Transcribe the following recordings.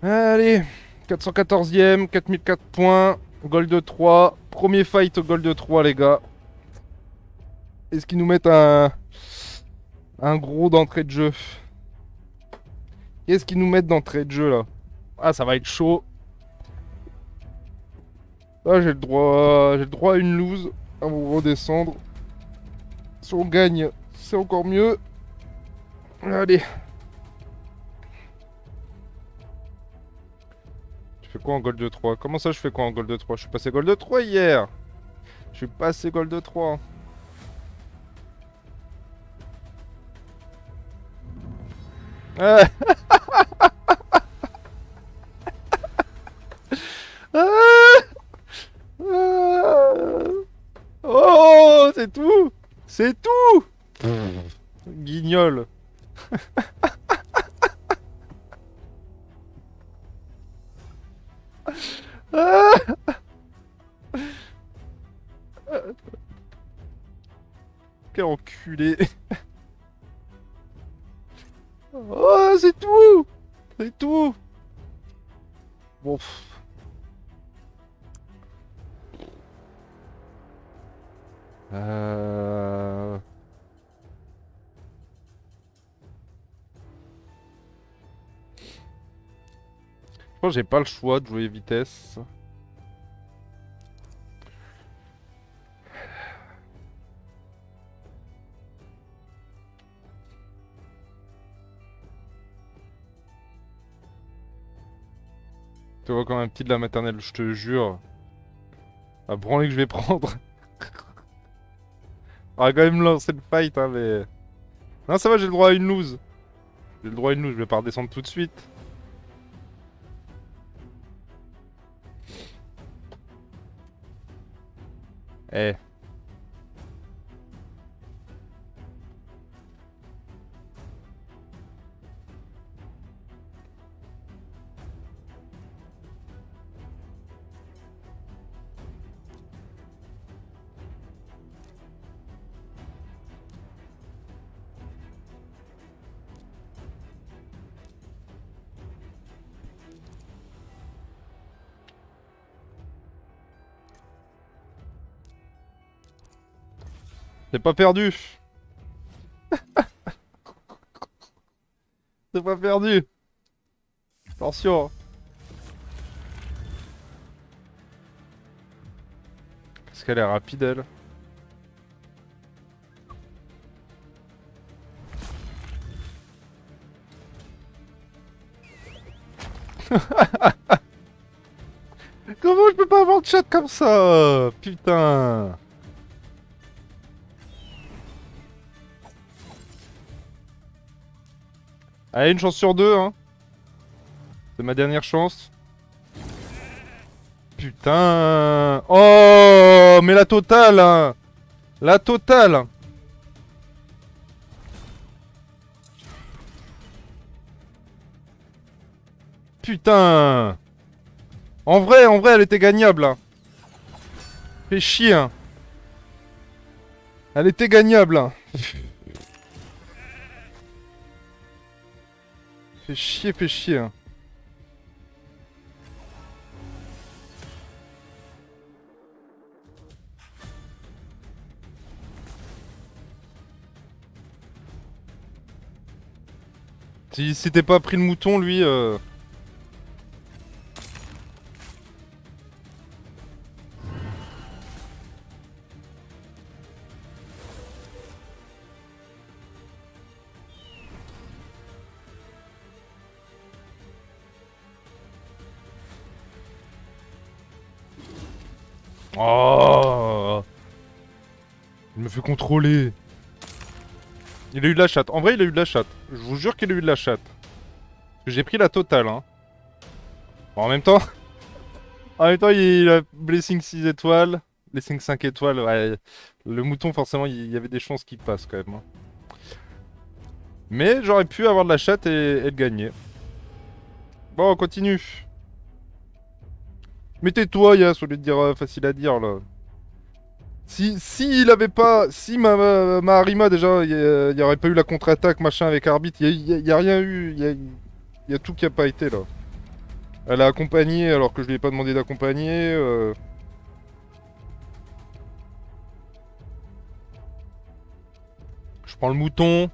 Allez, 414e, 4004 points, Gold 3, premier fight au Gold 3 les gars. Est-ce qu'ils nous mettent un gros d'entrée de jeu? Qu'est-ce qu'ils nous mettent d'entrée de jeu là? Ah ça va être chaud. Là j'ai le droit à une loose, à vous redescendre. Si on gagne, c'est encore mieux. Allez. Je fais quoi en Gold 3? Comment ça je fais quoi en Gold 3? Je suis passé Gold 3 hier. Je suis passé Gold 3. Oh, c'est tout. C'est tout. Guignol. Quel enculé. Oh, c'est tout. C'est tout. Bon. Je pense que j'ai pas le choix de jouer vitesse. Tu vois quand même petit de la maternelle, je te jure. La branlée que je vais prendre. On va quand même lancer le fight, hein, mais... Non, ça va, j'ai le droit à une loose. J'ai le droit à une loose, je vais pas redescendre tout de suite. Eh. T'es pas perdu. T'es pas perdu. Attention. Est-ce qu'elle est rapide, elle? Comment je peux pas avoir de chat comme ça? Putain. Allez, une chance sur deux, hein. C'est ma dernière chance. Putain. Oh, mais la totale, hein. La totale. Putain. En vrai, elle était gagnable, hein. Fais chier, hein. Elle était gagnable, hein. Fais chier. Si t'es pas pris le mouton, lui... Oh, il me fait contrôler. Il a eu de la chatte. En vrai, il a eu de la chatte. Je vous jure qu'il a eu de la chatte. J'ai pris la totale, hein. Bon, en même temps, il a blessing 6 étoiles, blessing 5 étoiles. Ouais, le mouton, forcément, il y avait des chances qu'il passe quand même, hein. Mais j'aurais pu avoir de la chatte et le gagner. Bon, on continue. Mais tais-toi, Yass, au lieu de dire facile à dire, là. Si il avait pas... Si ma Harima, déjà, il n'y aurait pas eu la contre-attaque, machin, avec Arbitre, il n'y a rien eu... Il y a tout qui n'a pas été, là. Elle a accompagné alors que je lui ai pas demandé d'accompagner. Je prends le mouton.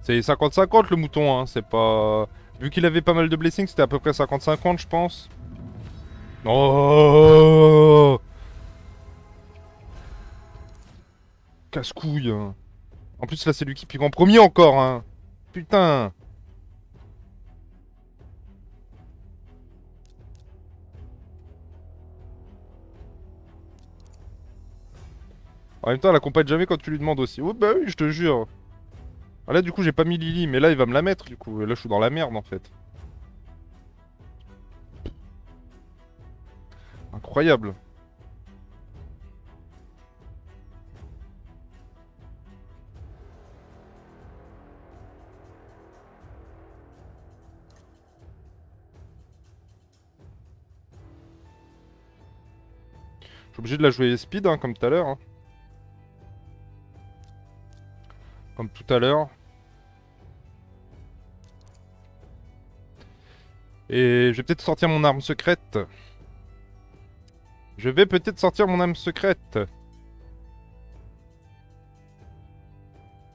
C'est 50-50 le mouton, hein. C'est pas... Vu qu'il avait pas mal de blessings, c'était à peu près 50-50 je pense. Oh, casse-couille. En plus là c'est lui qui pique en premier encore, hein. Putain. En même temps elle accompagne jamais quand tu lui demandes aussi. Oh bah oui je te jure. Ah là du coup j'ai pas mis Lily mais là il va me la mettre du coup. Et là je suis dans la merde en fait. Incroyable. Je suis obligé de la jouer speed hein, comme tout à l'heure. Hein. Comme tout à l'heure. Et je vais peut-être sortir mon arme secrète. Je vais peut-être sortir mon âme secrète.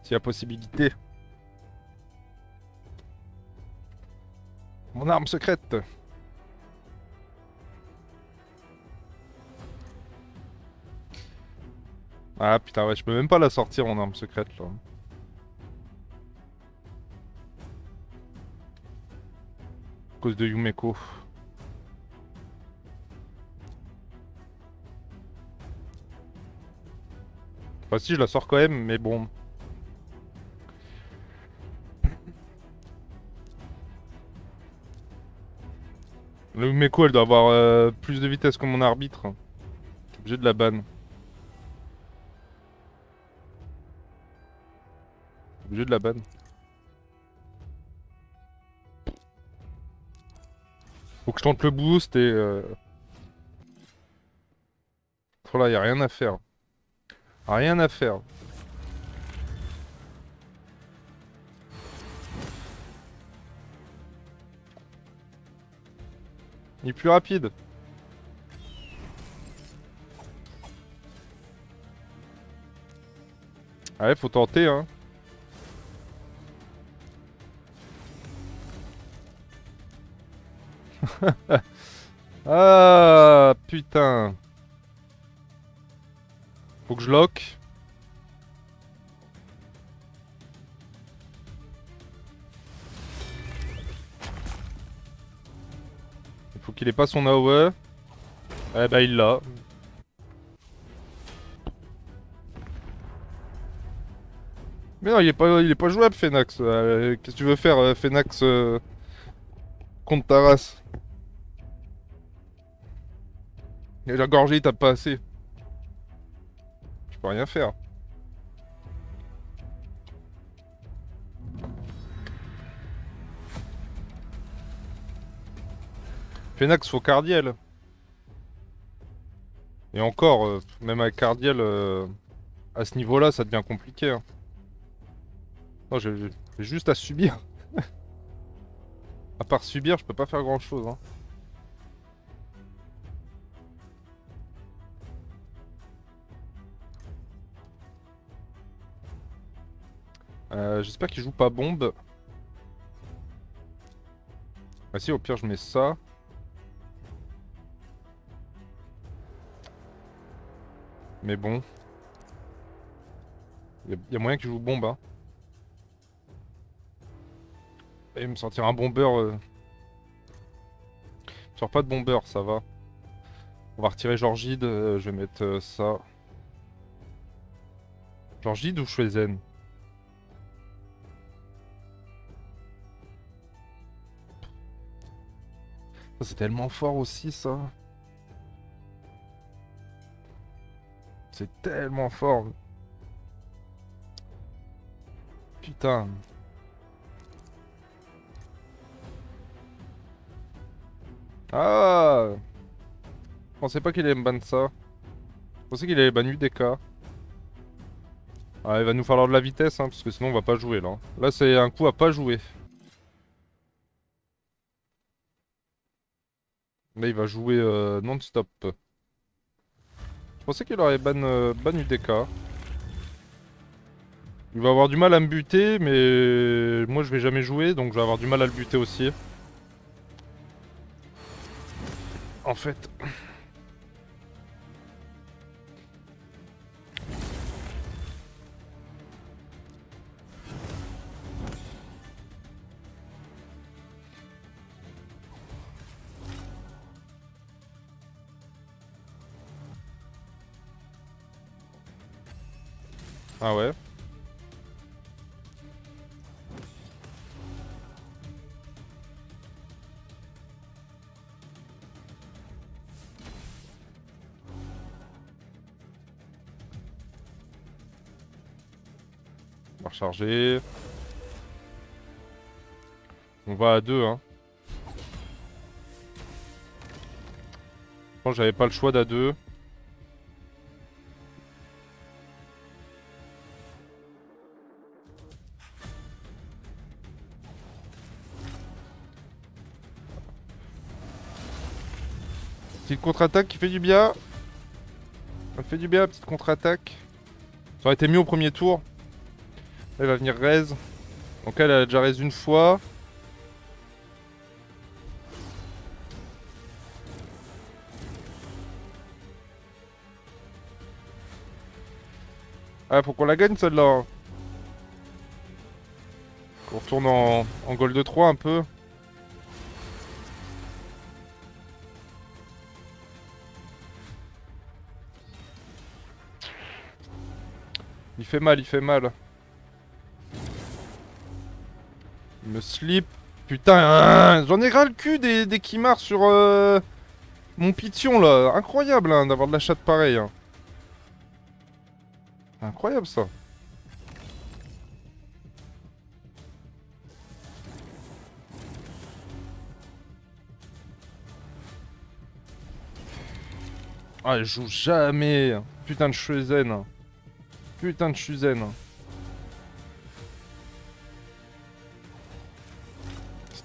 S'il y a possibilité. Mon arme secrète. Ah putain ouais, je peux même pas la sortir mon arme secrète là. À cause de Yumeko. Bah si, je la sors quand même, mais bon. Le Meko, elle doit avoir plus de vitesse que mon arbitre. T'es obligé de la ban. T'es obligé de la ban. Faut que je tente le boost et... Voilà, y'a rien à faire. Rien à faire. Il est plus rapide. Ouais, faut tenter, hein. Ah, putain. Faut que je lock. Il faut qu'il ait pas son AOE. Eh bah il l'a. Mais non il est pas jouable Phénax. Qu'est-ce que tu veux faire Phénax contre Taras? Et la gorgée il tape pas assez. Rien faire. Phénax faut Cardiel. Et encore, même avec Cardiel, à ce niveau-là, ça devient compliqué. Hein. Non, j'ai juste à subir. À part subir, je peux pas faire grand-chose. Hein. J'espère qu'il joue pas bombe. Ah si, au pire je mets ça. Mais bon. Y a moyen qu'il joue bombe, hein. Et me sortir un bombeur... Je sors pas de bombeur, ça va. On va retirer Georgide, je vais mettre ça. Georgide ou Schwezen? C'est tellement fort aussi ça. C'est tellement fort. Putain. Ah, je pensais pas qu'il allait me ban ça. Je pensais qu'il allait ban UDK. Ah, il va nous falloir de la vitesse hein, parce que sinon on va pas jouer là. Là c'est un coup à pas jouer. Là il va jouer non-stop. Je pensais qu'il aurait ban UDK. Il va avoir du mal à me buter, mais moi je vais jamais jouer, donc je vais avoir du mal à le buter aussi. En fait... Ah ouais. On va recharger. On va à 2 hein. Je pense que j'avais pas le choix d'à 2. Petite contre-attaque qui fait du bien. Ça fait du bien, petite contre-attaque. Ça aurait été mieux au premier tour. Là, elle va venir raise. Donc elle a déjà raise une fois. Ah, faut qu'on la gagne celle-là. On retourne en Gold 3 un peu. Il fait mal, il fait mal. Il me slip. Putain, hein, j'en ai ras le cul des Kymar sur mon Pythion là. Incroyable hein, d'avoir de la chatte pareille. Hein. Incroyable ça. Ah, elle joue jamais. Putain de Shuzen. Putain de Shuzen. C'est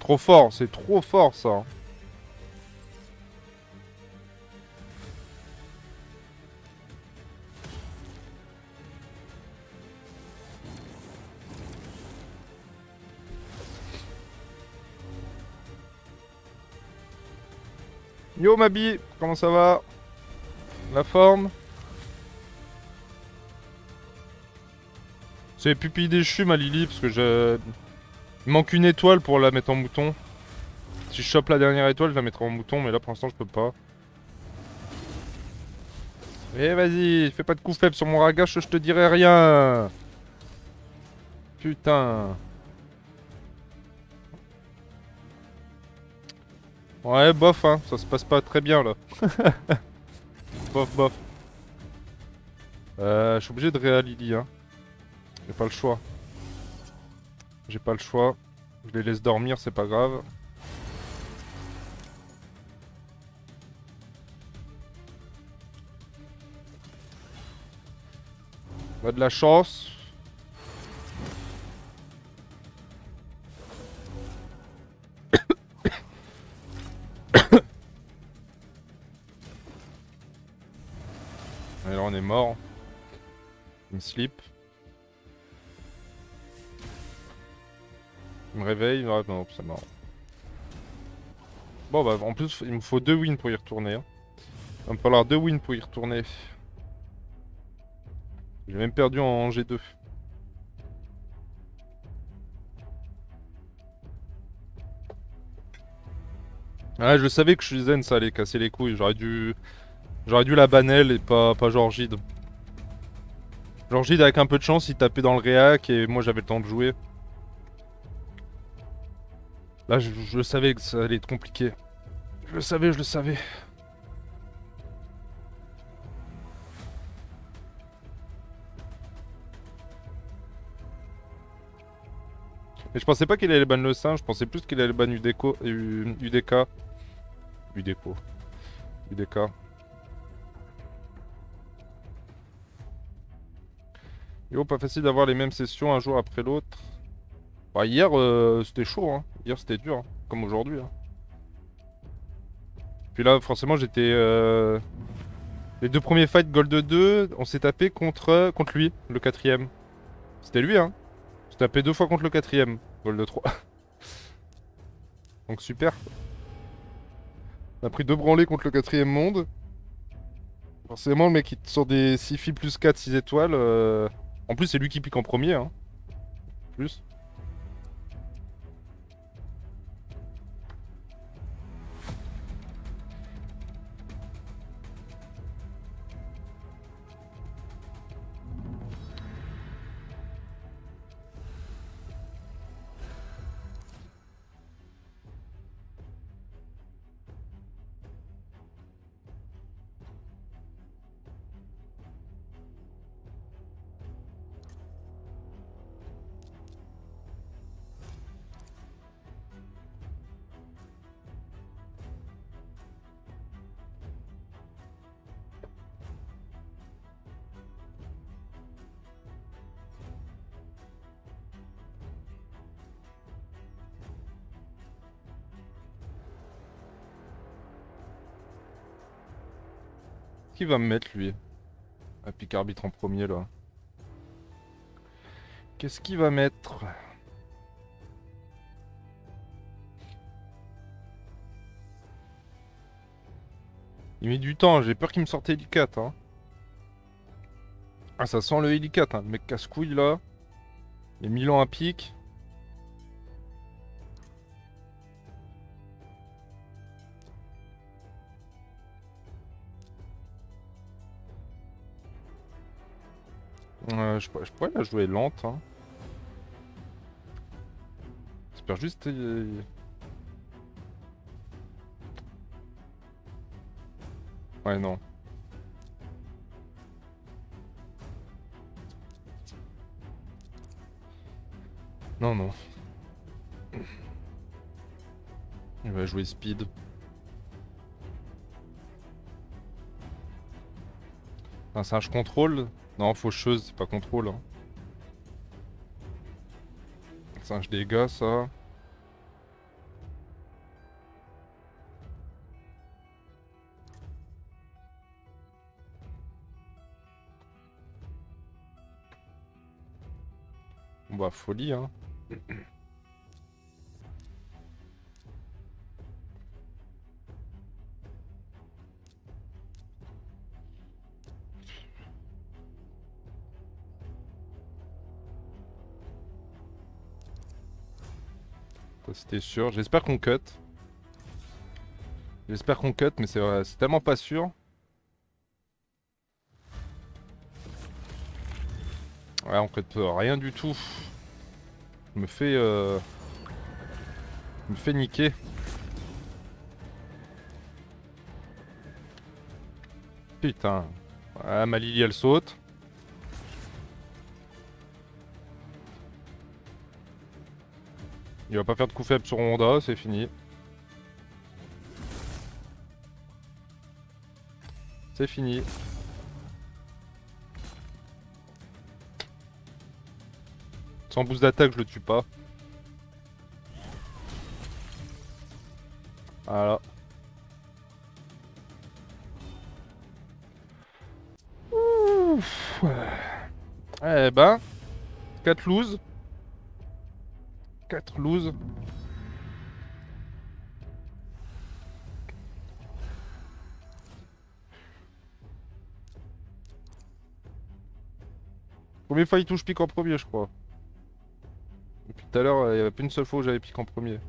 trop fort ça. Yo Mabi, comment ça va? La forme? C'est pupille déchue ma Lily parce que je... Il manque une étoile pour la mettre en mouton. Si je chope la dernière étoile, je la mettrai en mouton, mais là pour l'instant je peux pas. Eh vas-y, fais pas de coups faibles sur mon Ragash, je te dirai rien. Putain. Ouais, bof, hein, ça se passe pas très bien là. Bof, bof. Je suis obligé de réa Lily, hein. J'ai pas le choix. J'ai pas le choix, je les laisse dormir, c'est pas grave. On a de la chance. Alors on est mort. Il me slip. Il me réveille, non, c'est marrant. Bon bah en plus il me faut 2 wins pour y retourner. Hein. Il va me falloir 2 wins pour y retourner. J'ai même perdu en G2. Ah je savais que Shuzen ça allait casser les couilles, j'aurais dû la bannel et pas Gorgédesang. Gorgédesang avec un peu de chance il tapait dans le réac et moi j'avais le temps de jouer. Là, je savais que ça allait être compliqué. Je le savais. Mais je pensais pas qu'il allait ban le singe, je pensais plus qu'il allait ban UDK. Yo, pas facile d'avoir les mêmes sessions un jour après l'autre. Bah hier c'était chaud hein, hier c'était dur, hein. Comme aujourd'hui hein. Puis là, forcément, j'étais... Les deux premiers fights, Gold 2, on s'est tapé contre lui, le quatrième. C'était lui, hein. On s'est tapé deux fois contre le quatrième, Gold 3. Donc super. On a pris deux branlées contre le quatrième monde. Forcément, le mec qui sort des Siphi plus 4, 6 étoiles. En plus, c'est lui qui pique en premier, hein. Plus. Qui va me mettre lui à pique arbitre en premier là? Qu'est-ce qu'il va mettre? Il met du temps, j'ai peur qu'il me sorte Helicat, hein. Ah, ça sent le Helicat, hein. Le mec casse-couille là. Il est 1000 ans à pique. Je pourrais la jouer lente, hein. J'espère juste... Ouais, non. Non, non. Il va jouer speed. Enfin, c'est un je contrôle. Non, faucheuse, c'est pas contrôle, hein. C'est un dégâts, ça. Bon, bah, folie, hein. C'était sûr, j'espère qu'on cut. J'espère qu'on cut, mais c'est tellement pas sûr. Ouais, on cut rien du tout. Je me fais niquer. Putain. Ah, ma Lily elle saute. Il va pas faire de coup faible sur Ronda, c'est fini. C'est fini. Sans boost d'attaque, je le tue pas. Voilà. Ouf. Eh ben, 4 loses. 4 loses. Combien de fois il touche pique en premier, je crois. Depuis tout à l'heure, il n'y avait pas une seule fois où j'avais pique en premier.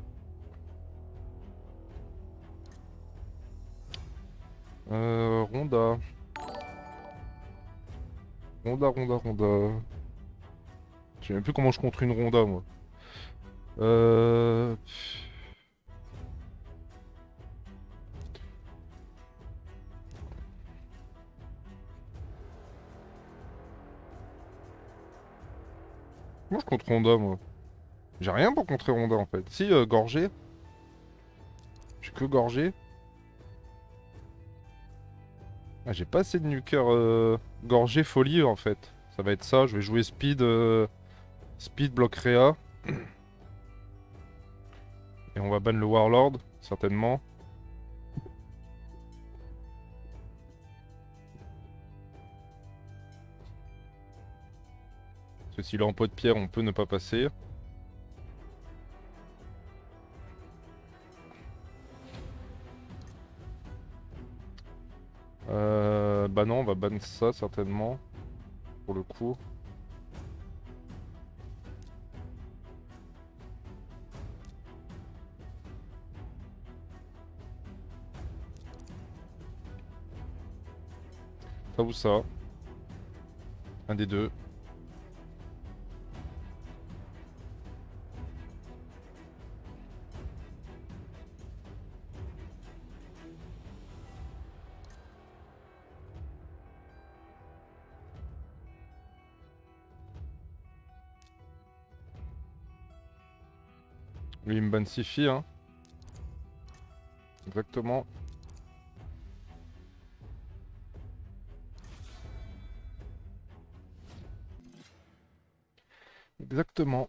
Ronda. Ronda. Je sais même plus comment je contre une Ronda, moi. Moi je contre Ronda, moi. J'ai rien pour contrer Ronda en fait. Si, gorgé. J'ai que gorgé. Ah, j'ai pas assez de nuker gorgé folie en fait. Ça va être ça. Je vais jouer speed. Speed bloc réa. Et on va ban le Warlord, certainement. que s'il est en pot de pierre, on peut ne pas passer. Bah non, on va ban ça certainement, pour le coup. Ça ou ça. Un des deux. Lui il me banne Siphi, hein. Exactement. Exactement.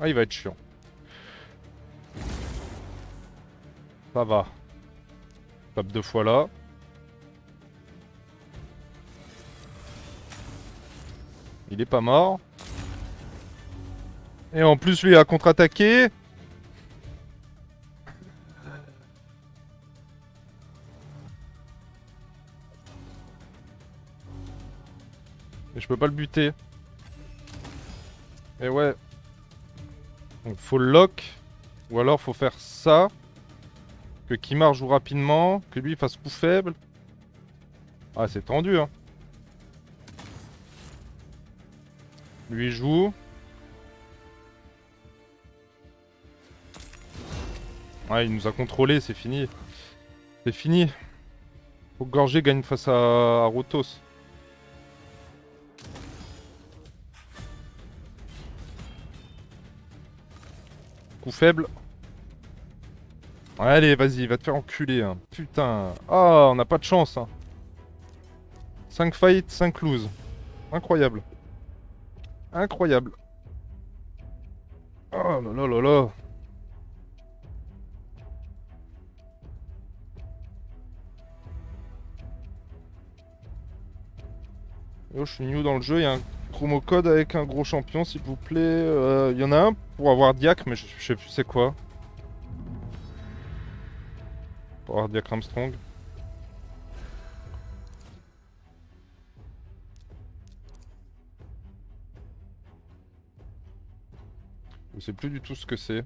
Ah, il va être chiant. Ça va. Tape deux fois là. Il est pas mort. Et en plus, lui a contre-attaqué. Je peux pas le buter. Et ouais. Donc faut le lock. Ou alors faut faire ça. Que Kymar joue rapidement. Que lui fasse coup faible. Ah c'est tendu hein. Lui joue. Ah il nous a contrôlé, c'est fini. C'est fini. Faut que Gorgé gagne face à Rotos. Coup faible. Allez, vas-y, va te faire enculer. Hein. Putain. Ah, on n'a pas de chance. Hein. 5 fights, 5 loses. Incroyable. Incroyable. Oh là là là là. Yo, je suis new dans le jeu, il y a un promo code avec un gros champion, s'il vous plaît. Il y en a un pour avoir Diac, mais je sais plus c'est quoi. Pour avoir Diac Armstrong. Je sais plus du tout ce que c'est.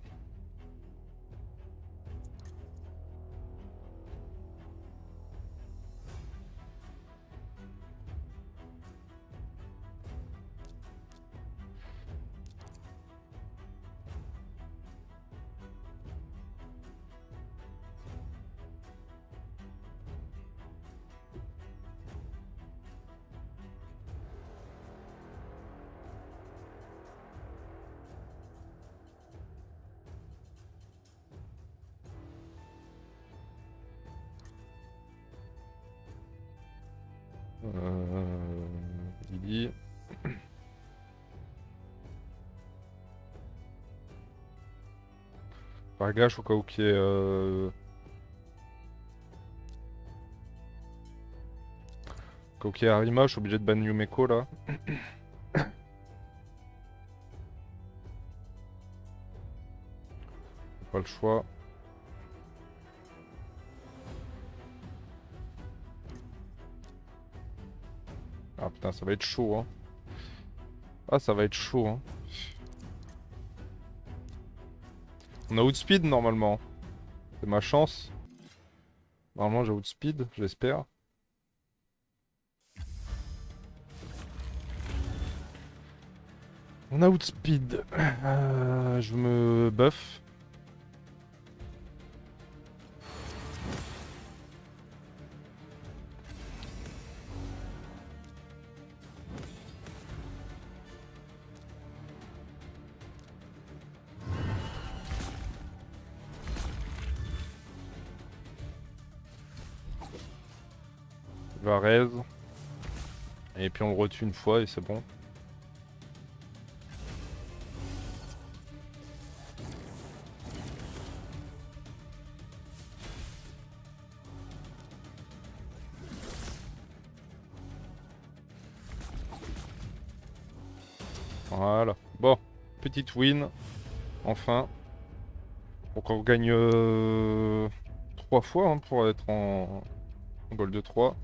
Ragash au cas où qui est au cas où Harima, je suis obligé de ban Yumeko là. Pas le choix. Ah putain, ça va être chaud hein. Ah ça va être chaud hein. On a outspeed normalement. C'est ma chance. Normalement j'ai outspeed, j'espère. On a outspeed. Je me buff. Varese. Et puis on le retue une fois et c'est bon. Voilà. Bon, petite win. Enfin. Donc on gagne 3 fois hein, pour être en Gold 3.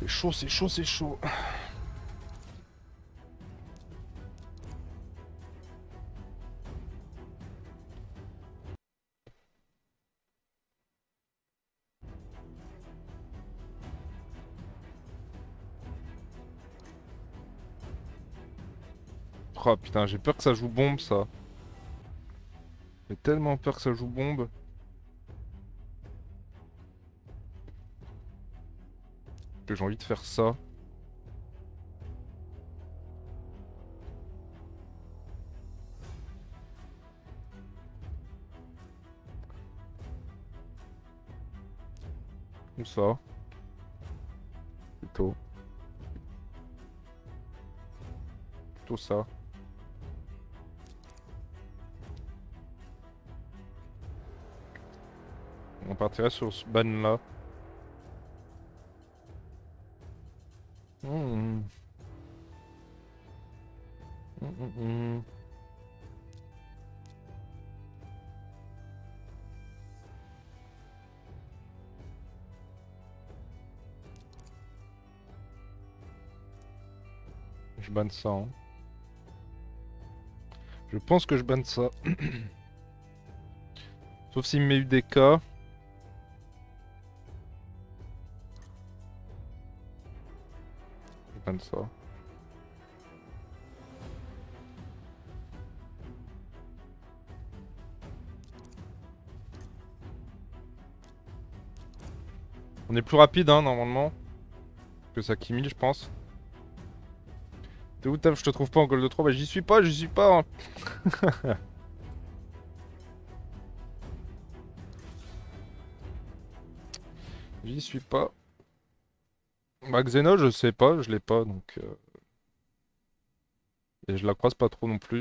C'est chaud, c'est chaud, c'est chaud. Oh putain, j'ai peur que ça joue bombe ça. J'ai tellement peur que ça joue bombe. Que j'ai envie de faire ça. Ou ça. Plutôt. Plutôt ça. On partirait sur ce ban là. Je banne ça. Hein. Je pense que je banne ça. Sauf s'il me met UDK. Ça. On est plus rapide hein, normalement que ça Kimi je pense. T'es où Tav, je te trouve pas en Gold 3, bah j'y suis pas hein. J'y suis pas. Bah Xeno je sais pas, je l'ai pas donc et je la croise pas trop non plus.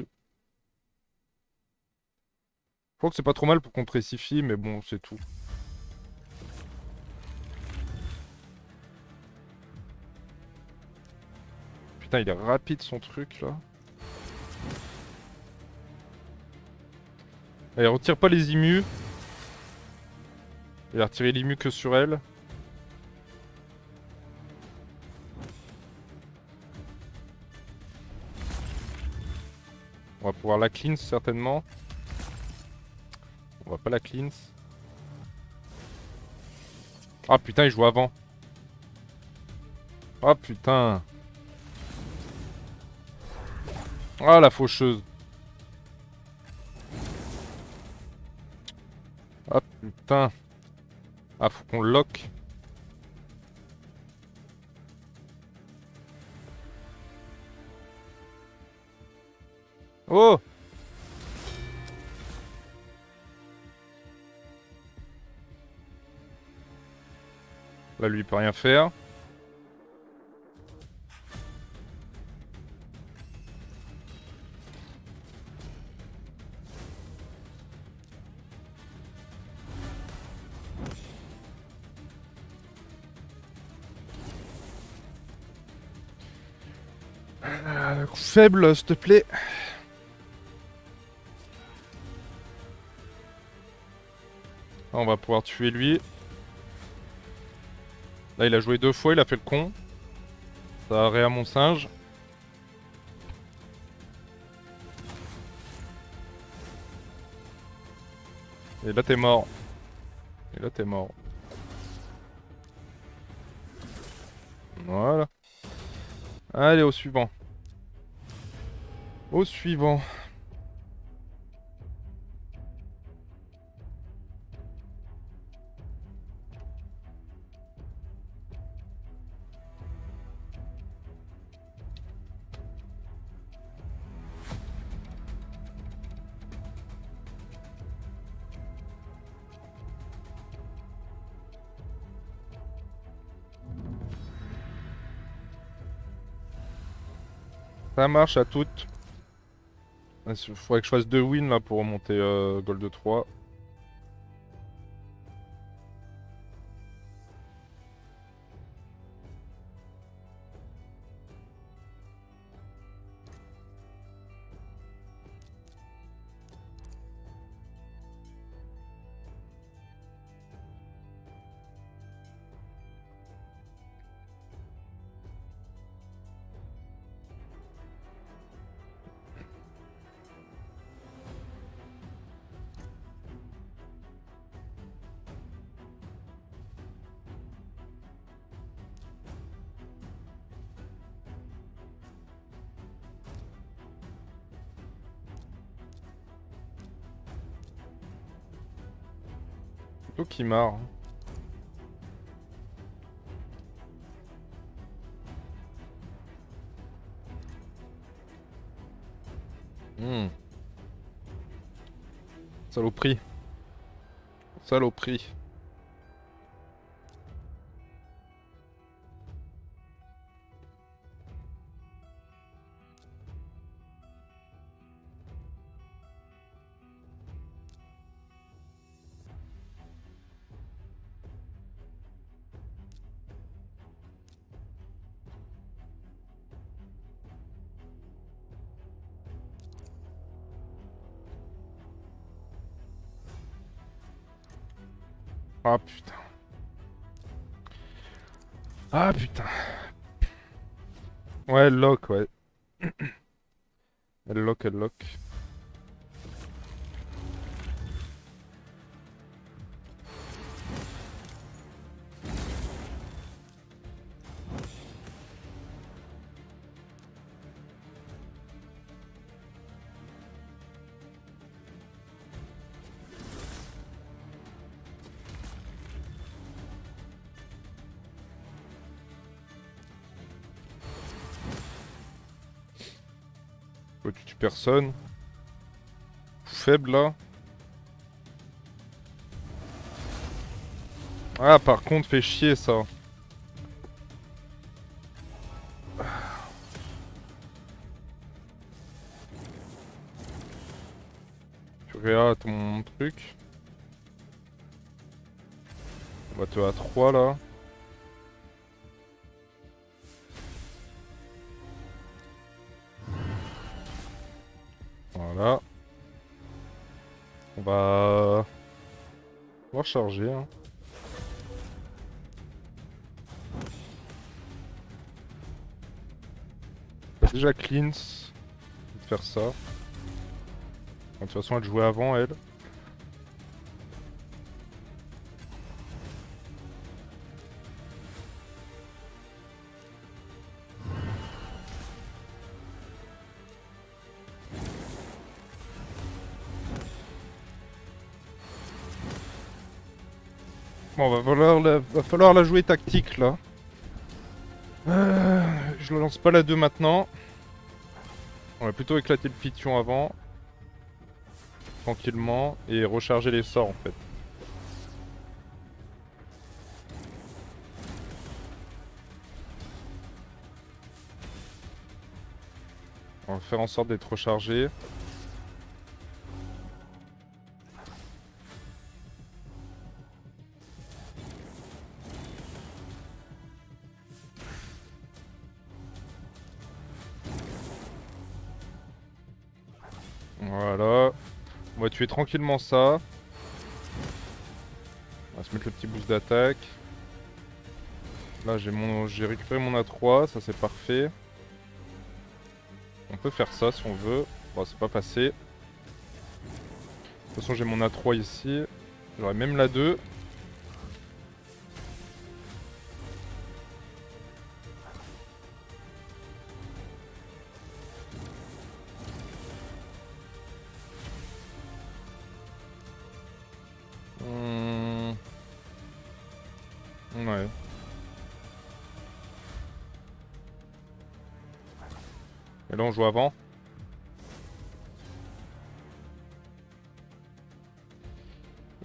Je crois que c'est pas trop mal pour contrer Siphi mais bon c'est tout. Putain il est rapide son truc là. Elle retire pas les immus. Elle a retiré l'immu que sur elle. On va pouvoir la cleanse certainement. On va pas la cleanse. Ah putain il joue avant. Ah putain. Ah la faucheuse. Ah putain. Ah faut qu'on lock. Oh! Là, lui, il peut rien faire. Faible, s'il te plaît. On va pouvoir tuer lui. Là il a joué 2 fois, il a fait le con. Ça a réa mon singe. Et là t'es mort. Et là t'es mort. Voilà. Allez au suivant. Au suivant. Ça marche à toutes. Il faudrait que je fasse 2 wins là pour remonter Gold 3. Kymar. Saloperie. Saloperie. Ah putain. Ah putain. Ouais, elle lock, ouais. Elle lock, elle lock. Tu tues personne. Faible là. Ah par contre fait chier ça. Tu regardes ton truc. On va te à 3 là. Voilà. On va recharger. Hein. Déjà cleanse. Je vais faire ça. Enfin, de toute façon, elle jouait avant, elle. Bon, va falloir la jouer tactique, là. Je ne lance pas la 2 maintenant. On va plutôt éclater le Pythion avant. Tranquillement. Et recharger les sorts, en fait. On va faire en sorte d'être rechargé. Voilà, on va tuer tranquillement ça. On va se mettre le petit boost d'attaque. Là j'ai récupéré mon A3, ça c'est parfait. On peut faire ça si on veut. Bon c'est pas passé. De toute façon j'ai mon A3 ici. J'aurais même la 2. Ouais. Et là on joue avant.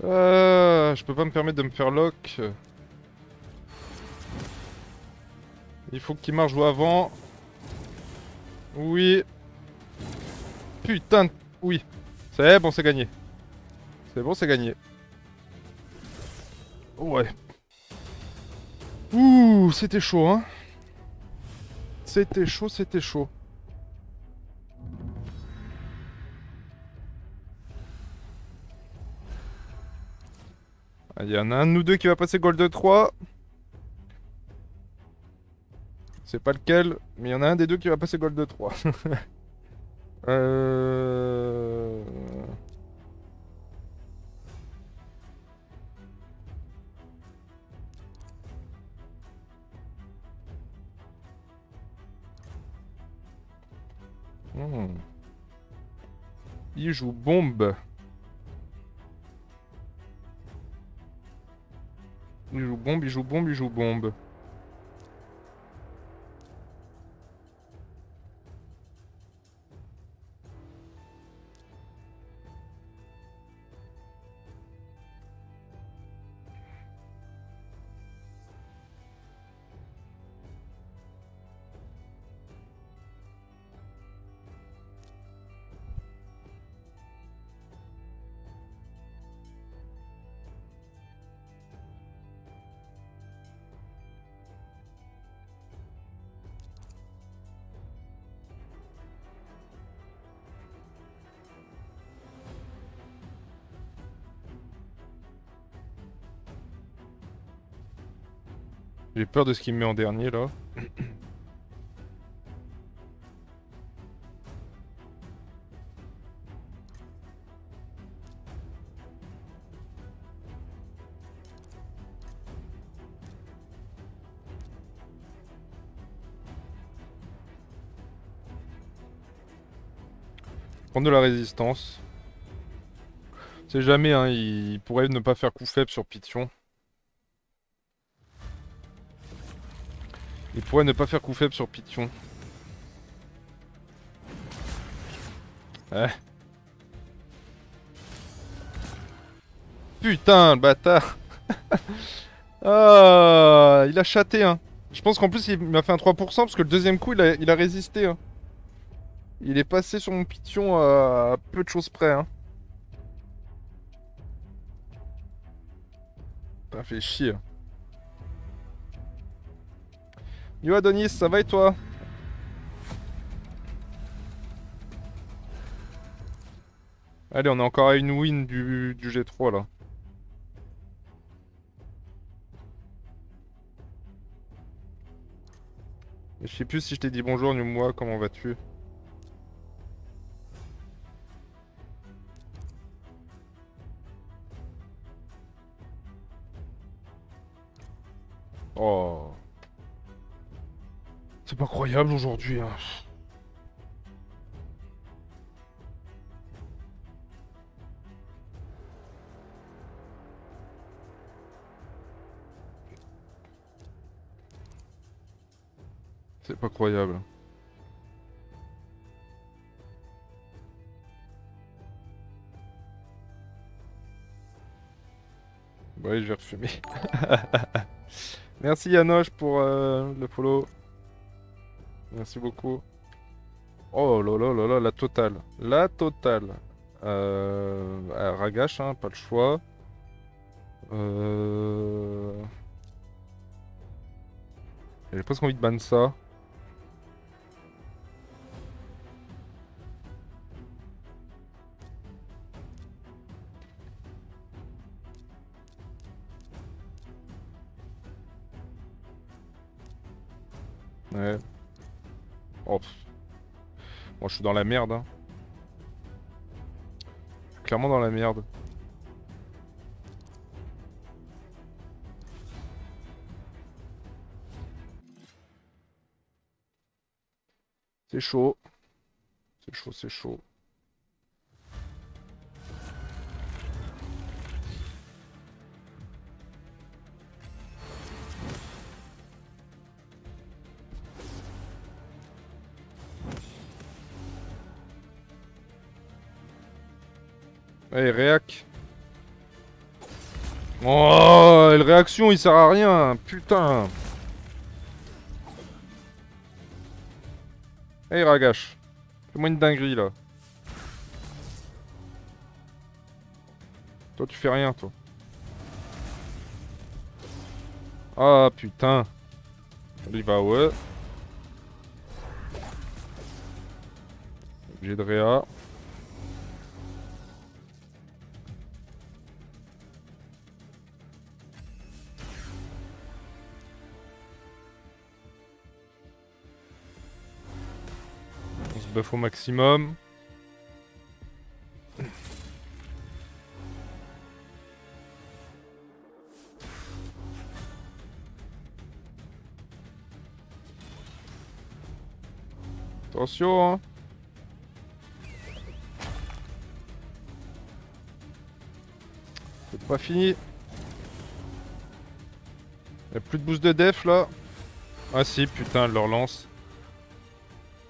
Je peux pas me permettre de me faire lock. Il faut qu'il marche joue avant. Oui. Putain de Oui. C'est bon, c'est gagné. C'est bon, c'est gagné. Ouais. Ouh, c'était chaud, hein. C'était chaud, c'était chaud. Il y en a un de nous deux qui va passer Gold 3. C'est pas lequel, mais il y en a un des deux qui va passer Gold 3. Il joue bombe. Il joue bombe, il joue bombe, il joue bombe. J'ai peur de ce qu'il me met en dernier là. Prendre de la résistance. C'est jamais, hein, il pourrait ne pas faire coup faible sur Pythion. Il pourrait ne pas faire coup faible sur Pythion. Ouais. Putain, le bâtard. Ah, il a châté, hein. Je pense qu'en plus, il m'a fait un 3% parce que le deuxième coup, il a résisté, hein. Il est passé sur mon Pythion à peu de choses près, hein. Putain, fait chier. Yo Adonis, ça va et toi? Allez, on est encore à une win du G3 là. Et je sais plus si je t'ai dit bonjour, Numwa, comment vas-tu? Oh. C'est pas croyable aujourd'hui, hein. C'est pas croyable. Ouais, je vais refumer. Merci Yanoche pour le follow. Merci beaucoup. Oh là là là là, la totale. La totale. Ragash, hein, pas le choix. J'ai presque envie de ban ça. Ouais. Oh, moi je suis dans la merde, hein. Clairement dans la merde. C'est chaud. C'est chaud, c'est chaud. Allez, réac. Oh, la réaction, il sert à rien, putain. Allez, Ragash. Fais-moi une dinguerie, là. Toi, tu fais rien, toi. Ah, putain. Il va, ouais. Objet de réa. On se buff au maximum. Attention, hein. C'est pas fini. Y'a plus de boost de def là. Ah si, putain, elle leur lance.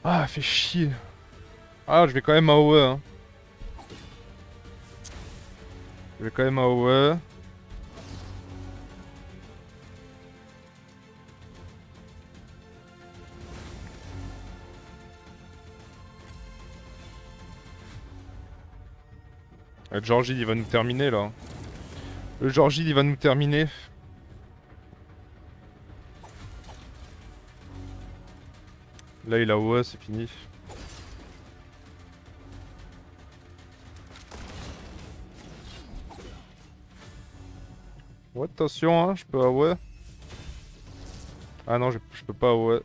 Ah, fait chier. Ah, je vais quand même à AOE, hein. Je vais quand même à AOE. Le Georgie, il va nous terminer là. Le Georgie, il va nous terminer. Là, il a ouais, c'est fini. Ouais, attention, hein, je peux ouais. Ah non, je peux pas ouais.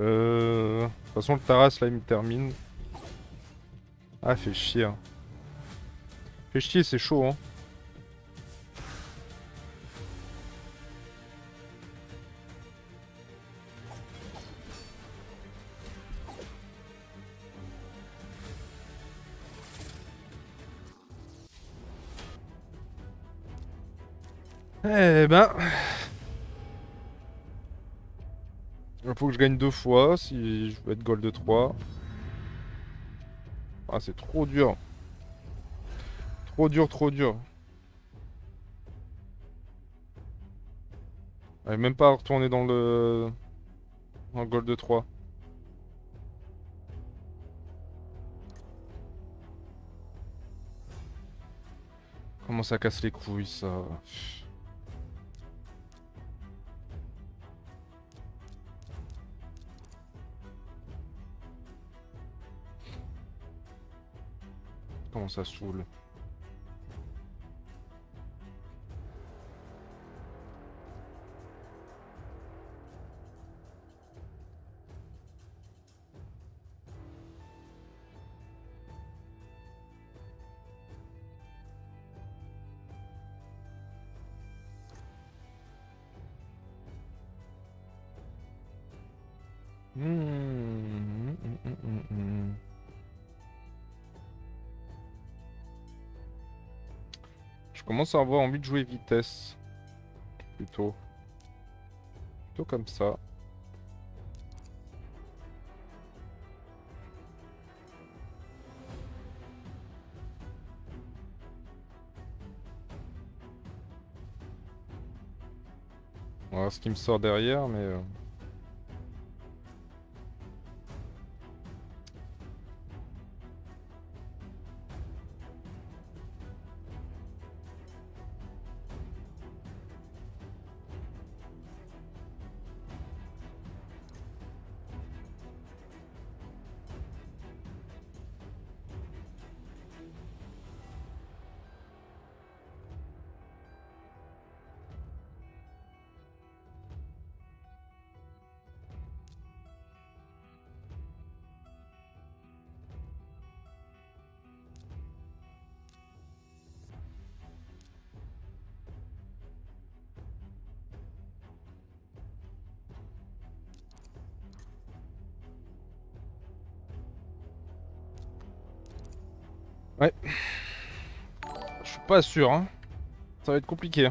De toute façon, le Taras là, il me termine. Ah, fait chier. Fais chier, c'est chaud, hein. Eh ben... Il faut que je gagne deux fois si je veux être gold 3. Ah, c'est trop dur. Trop dur, trop dur. J'arrive même pas à retourner dans le... En Gold 3. Comment ça casse les couilles, ça. Comment ça saoule. Je commence à avoir envie de jouer vitesse. Plutôt comme ça. On va voir ce qui me sort derrière, mais... Ouais, je suis pas sûr, hein. Ça va être compliqué.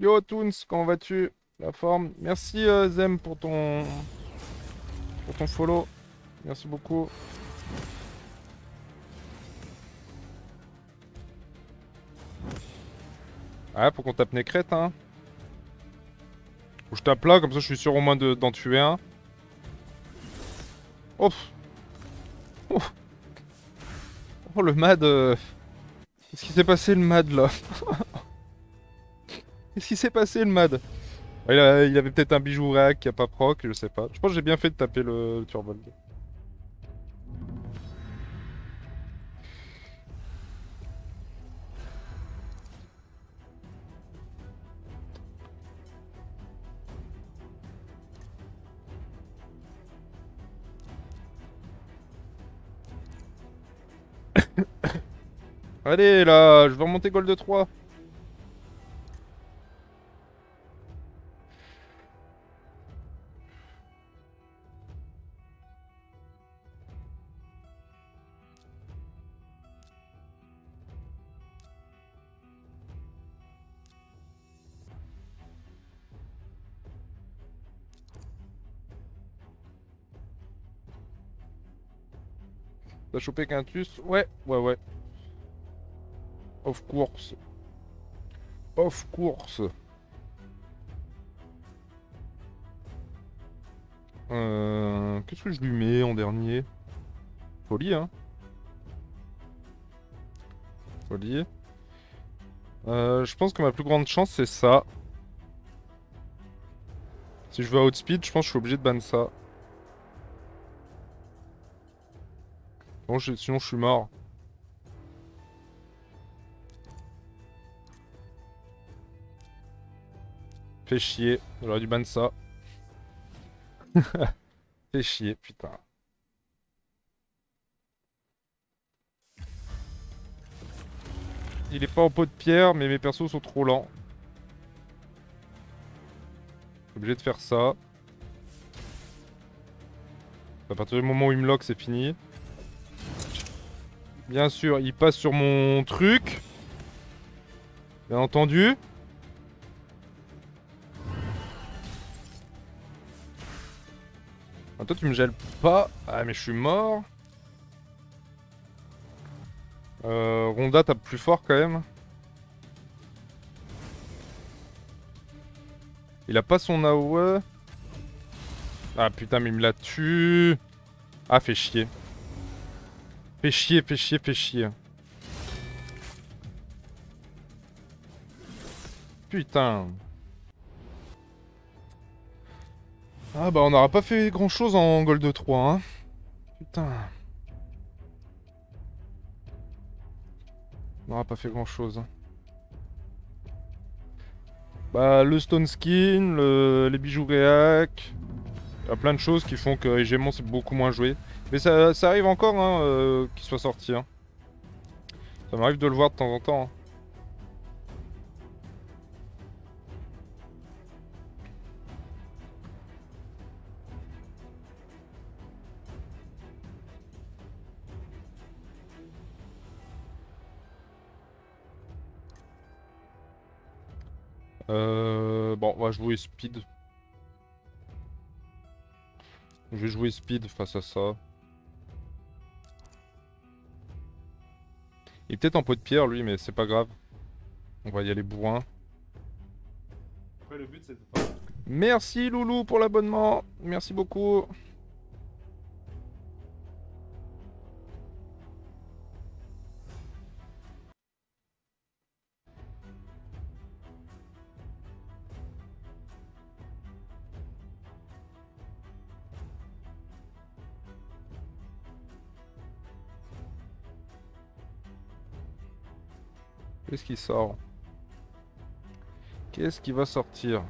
Yo Toons, comment vas-tu? La forme. Merci Zem pour ton follow. Merci beaucoup. Ah, pour qu'on tape Nécrète, hein. Je tape là, comme ça je suis sûr au moins d'en tuer un. Oh, oh. Oh le mad. Qu'est-ce qui s'est passé le mad là? Qu'est-ce qui s'est passé le mad? Il avait peut-être un bijou réac qui a pas proc, je sais pas. Je pense que j'ai bien fait de taper le Turbolg. Allez là, je vais remonter Gold 3. T'as chopé Quintus? Ouais, ouais, ouais. Of course. Of course. Qu'est-ce que je lui mets en dernier? Foli, hein. Foli. Je pense que ma plus grande chance, c'est ça. Si je veux outspeed, je pense que je suis obligé de ban ça. Bon, sinon, je suis mort. Fais chier, j'aurais dû ban ça. Fais chier, putain. Il est pas en pot de pierre, mais mes persos sont trop lents. Je suis obligé de faire ça. À partir du moment où il me lock, c'est fini. Bien sûr, il passe sur mon truc. Bien entendu. Ah, toi tu me gèles pas. Ah mais je suis mort. Ronda tape plus fort quand même. Il a pas son AOE. Ah putain mais il me la tue. Ah fait chier. Fait chier, fait chier, fait chier. Putain. Ah bah on n'aura pas fait grand chose en Gold 3 hein. Putain. On n'aura pas fait grand chose. Bah le Stone Skin, les bijoux réac. Il y a plein de choses qui font que Hégémon c'est beaucoup moins joué. Mais ça arrive encore hein, qu'il soit sorti. Hein. Ça m'arrive de le voir de temps en temps. Hein. Bon, on va jouer speed. Je vais jouer speed face à ça. Il est peut-être en pot de pierre lui, mais c'est pas grave. On va y aller bourrin. Après le but c'est de pas... Merci Loulou pour l'abonnement. Merci beaucoup. Qu'est-ce qui sort? Qu'est-ce qui va sortir?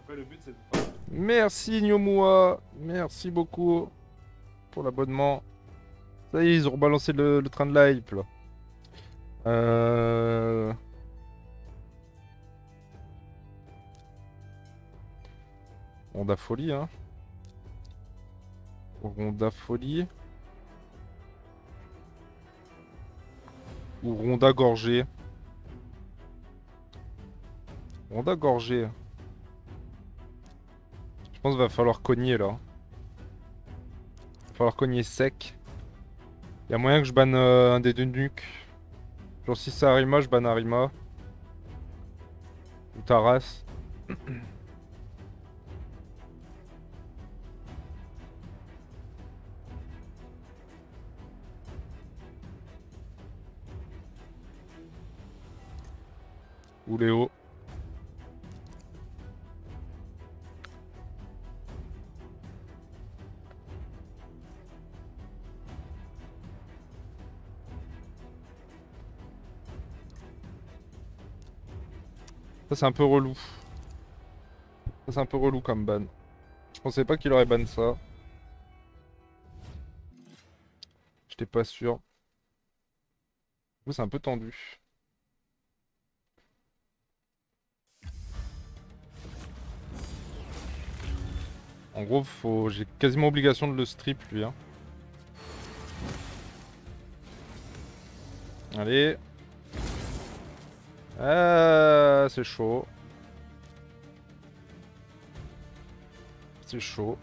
Après, le but, c'est de... Merci Nyomua, merci beaucoup pour l'abonnement. Ça y est, ils ont rebalancé le train de la hype là. Ronda Foli, hein. Ronda Foli. Ou Ronda Gorgée. Ronda Gorgée. Je pense qu'il va falloir cogner là. falloir cogner sec. Y'a moyen que je banne un des deux nuques. Genre si c'est Harima, je banne Harima. Ou Taras. Ou Léo. Ça c'est un peu relou. Ça c'est un peu relou comme ban. Je pensais pas qu'il aurait ban ça. J'étais pas sûr. Du coup c'est un peu tendu. En gros faut... j'ai quasiment obligation de le strip lui hein. Allez. Ah, c'est chaud. C'est chaud.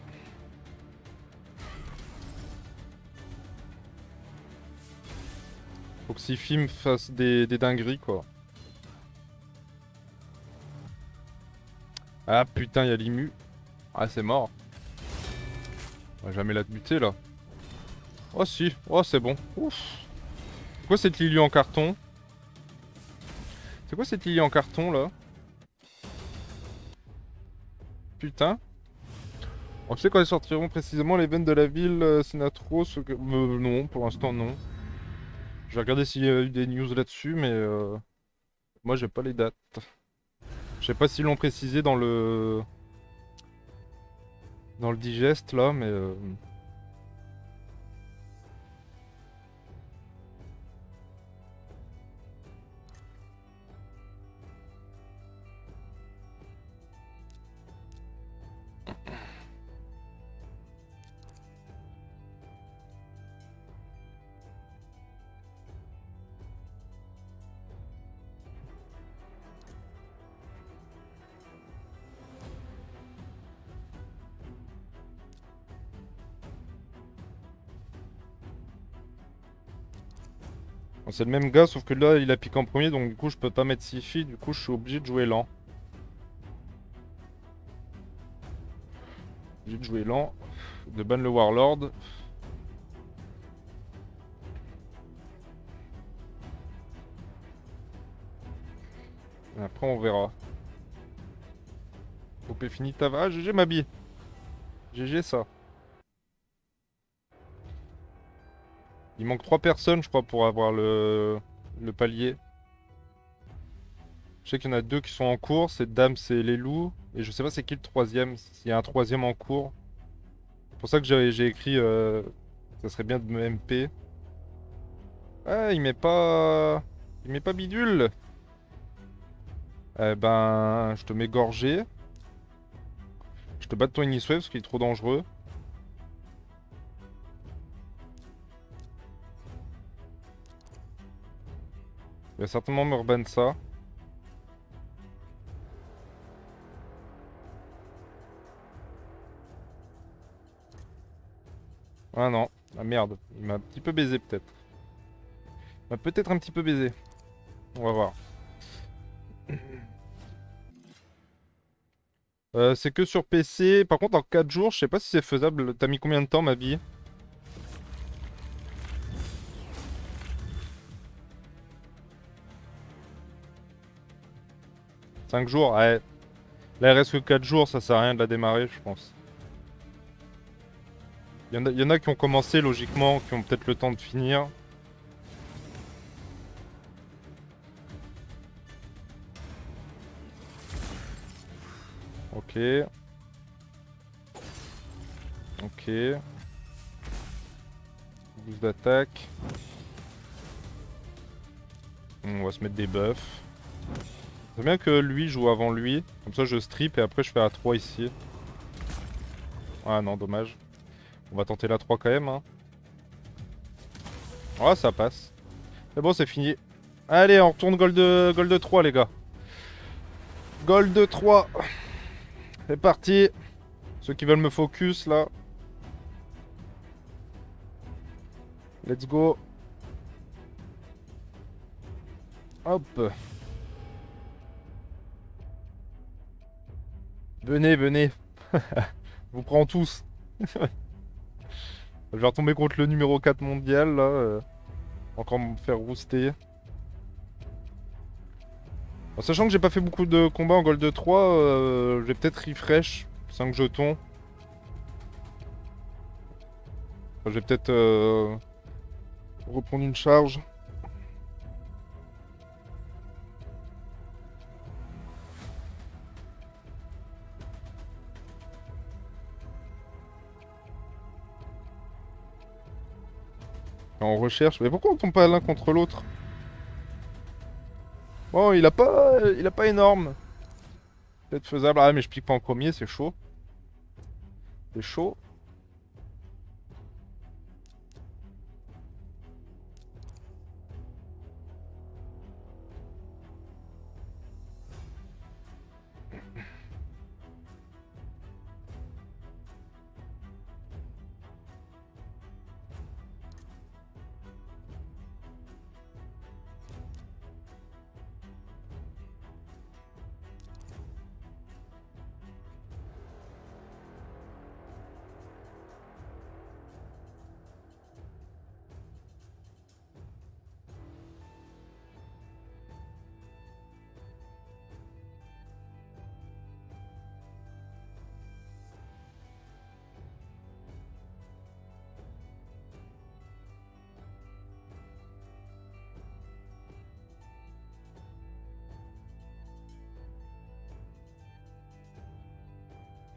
Faut que Siphi me fasse des dingueries quoi. Ah putain y'a l'Imu. Ah c'est mort. On va jamais la buter là. Oh si, oh c'est bon. Ouf. C'est quoi cette Lilitu en carton? C'est quoi cette Lilitu en carton là? Putain. On sait quand ils sortiront précisément les veines de la ville, c'est trop ce que... non, pour l'instant non. Je vais regarder s'il y a eu des news là-dessus, mais... moi j'ai pas les dates. Je sais pas s'ils l'ont précisé dans le... dans le digest là, mais... c'est le même gars sauf que là il a piqué en premier donc du coup je peux pas mettre Siphi, du coup je suis obligé de jouer lent. Obligé de jouer lent, de ban le Warlord. Et après on verra. OP fini tav. Ah GG ma bille. GG ça. Il manque 3 personnes, je crois, pour avoir le palier. Je sais qu'il y en a 2 qui sont en cours. C'est Dame, c'est les loups. Et je sais pas c'est qui le troisième. S'il y a un troisième en cours. C'est pour ça que j'ai écrit... ça serait bien de me MP. Ah, il met pas... il met pas bidule. Eh ben... je te mets gorgé. Je te bats de ton Iniswave parce qu'il est trop dangereux. Il va certainement me reban ça. Ah non, ah merde, il m'a un petit peu baisé peut-être. Il m'a peut-être un petit peu baisé. On va voir. C'est que sur PC. Par contre en 4 jours, je sais pas si c'est faisable. T'as mis combien de temps ma bille? Jours, ouais. Là il reste que 4 jours, ça sert à rien de la démarrer je pense. Il y en a qui ont commencé logiquement, qui ont peut-être le temps de finir. Ok. Ok. 12 d'attaque. On va se mettre des buffs. C'est bien que lui joue avant lui, comme ça je strip et après je fais la 3 ici. Ah non, dommage. On va tenter la 3 quand même. Hein. Ah, ça passe. C'est bon, c'est fini. Allez, on retourne gold 3 les gars. Gold 3. C'est parti. Ceux qui veulent me focus là. Let's go. Hop. Venez, venez. Je vous prends tous. Je vais retomber contre le numéro 4 mondial, là. Encore me faire rouster. En sachant que j'ai pas fait beaucoup de combats en Gold 3, je vais peut-être refresh 5 jetons. Enfin, je vais peut-être reprendre une charge. On recherche. Mais pourquoi on tombe pas l'un contre l'autre? Bon, il a pas énorme. Peut-être faisable. Ah mais je pique pas en premier, c'est chaud. C'est chaud.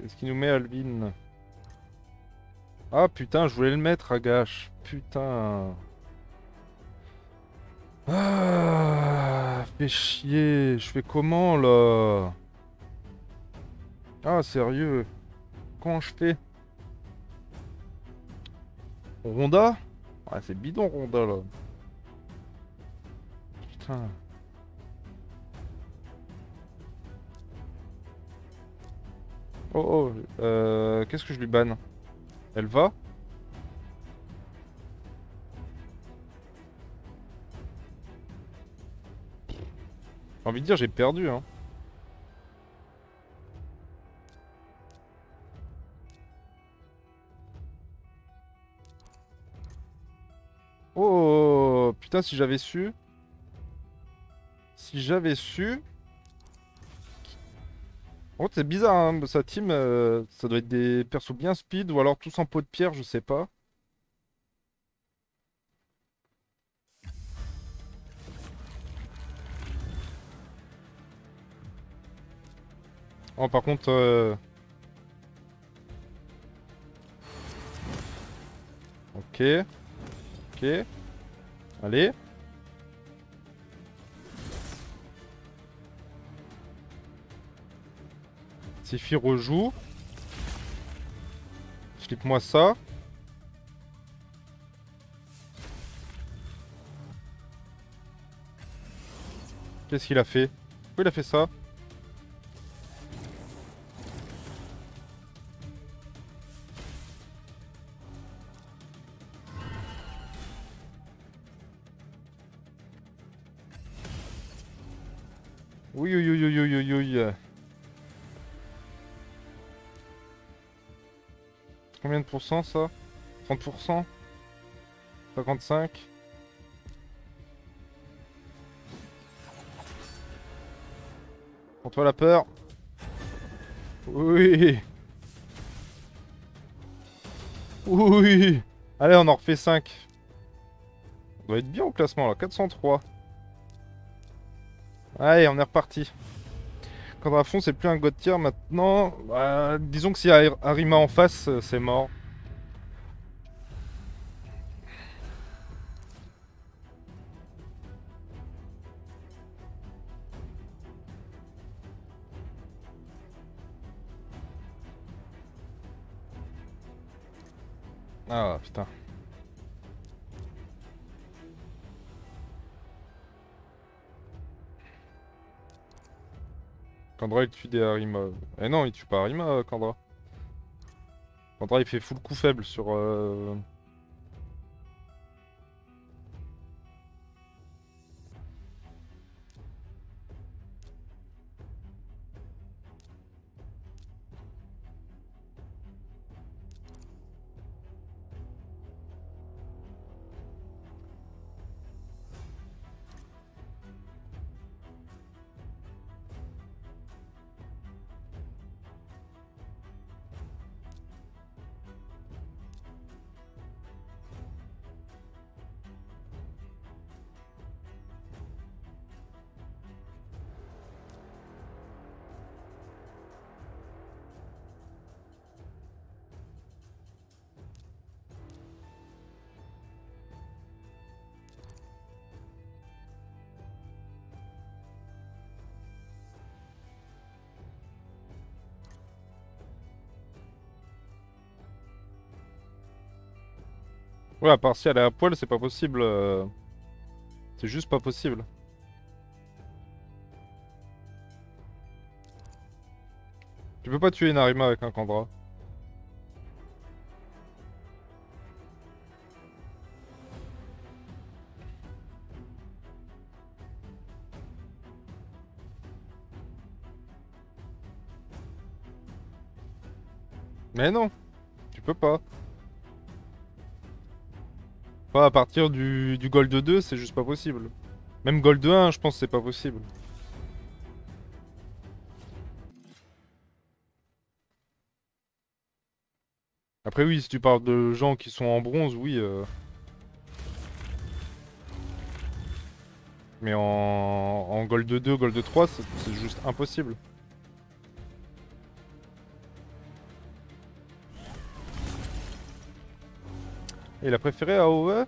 Qu'est-ce qui nous met Alvin? Ah putain, je voulais le mettre, Ragash. Putain. Ah, fais chier. Je fais comment là? Ah sérieux? Comment je fais? Ronda? Ah c'est bidon Ronda là. Putain. Oh oh, qu'est-ce que je lui banne? Elle va? J'ai envie de dire, j'ai perdu, hein. Oh, putain, si j'avais su... Si j'avais su... En fait, c'est bizarre, hein, sa team, ça doit être des persos bien speed ou alors tous en pot de pierre, je sais pas. Oh, par contre... Ok. Ok. Allez. Siphi rejoue. Flippe-moi ça. Qu'est-ce qu'il a fait? Pourquoi il a fait ça? Oui, oui, oui, oui, oui, oui, oui. Combien de pourcents ça? 30%? 55%? Prends-toi la peur. Oui. Oui. Allez, on en refait 5. On doit être bien au classement là. 403. Allez, on est reparti. Candraphon, c'est plus un god tier maintenant. Bah, disons que s'il y a Harima en face, c'est mort. Ah putain. Candra il tue des Harima. Eh non, il tue pas Harima, Candra. Candra il fait full coup faible sur. Ouais, à part si elle est à poil, c'est pas possible. C'est juste pas possible. Tu peux pas tuer une Harima avec un Candra. Mais non, tu peux pas. Pas à partir du Gold 2, c'est juste pas possible. Même Gold 1, je pense que c'est pas possible. Après oui, si tu parles de gens qui sont en bronze, oui. Mais en Gold 2, Gold 3, c'est juste impossible. Et il a préféré AOE.